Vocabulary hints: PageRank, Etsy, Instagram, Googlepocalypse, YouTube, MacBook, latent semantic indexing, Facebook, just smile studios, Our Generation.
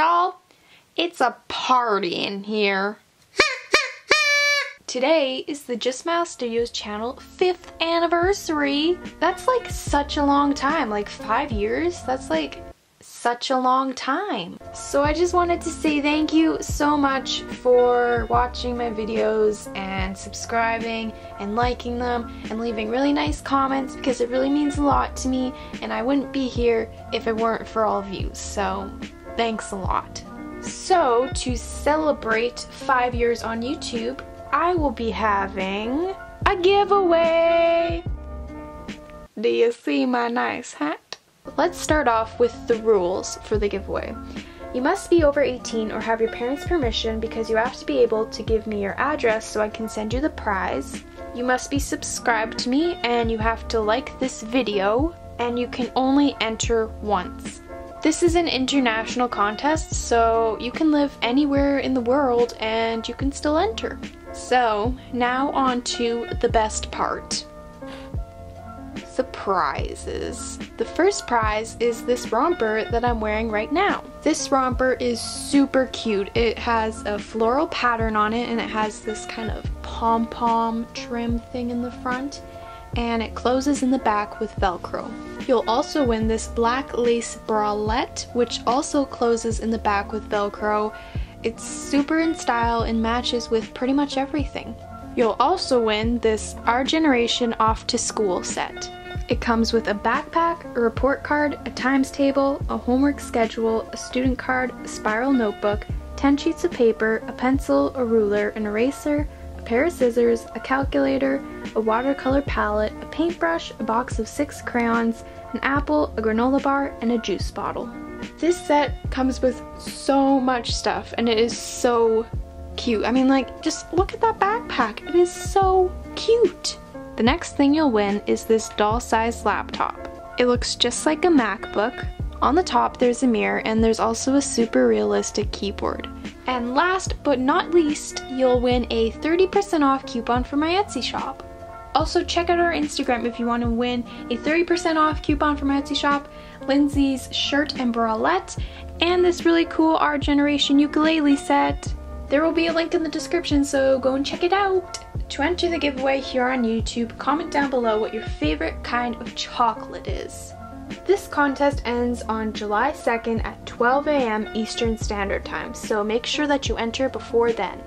Y'all, it's a party in here. Today is the Just Smile Studios channel 5th anniversary. That's like such a long time, like 5 years. That's like such a long time. So I just wanted to say thank you so much for watching my videos and subscribing and liking them and leaving really nice comments, because it really means a lot to me, and I wouldn't be here if it weren't for all of you. So thanks a lot. So to celebrate 5 years on YouTube, I will be having a giveaway. Do you see my nice hat? Let's start off with the rules for the giveaway. You must be over 18 or have your parents' permission, because you have to be able to give me your address so I can send you the prize. You must be subscribed to me, and you have to like this video, and you can only enter once. This is an international contest, so you can live anywhere in the world and you can still enter. So now on to the best part. The prizes. The first prize is this romper that I'm wearing right now. This romper is super cute. It has a floral pattern on it, and it has this kind of pom-pom trim thing in the front, and it closes in the back with Velcro. You'll also win this black lace bralette, which also closes in the back with Velcro. It's super in style and matches with pretty much everything. You'll also win this Our Generation Off to School set. It comes with a backpack, a report card, a times table, a homework schedule, a student card, a spiral notebook, 10 sheets of paper, a pencil, a ruler, an eraser, a pair of scissors, a calculator, a watercolor palette, a paintbrush, a box of 6 crayons, an apple, a granola bar, and a juice bottle. This set comes with so much stuff, and it is so cute. I mean, like, just look at that backpack. It is so cute. The next thing you'll win is this doll-sized laptop. It looks just like a MacBook. On the top there's a mirror, and there's also a super realistic keyboard. And last but not least, you'll win a 30% off coupon for my Etsy shop. Also check out our Instagram if you want to win a 30% off coupon for my Etsy shop, Lindsay's shirt and bralette, and this really cool Our Generation ukulele set. There will be a link in the description, so go and check it out. To enter the giveaway here on YouTube, comment down below what your favorite kind of chocolate is. This contest ends on July 2nd at 12 a.m. Eastern Standard Time, so make sure that you enter before then.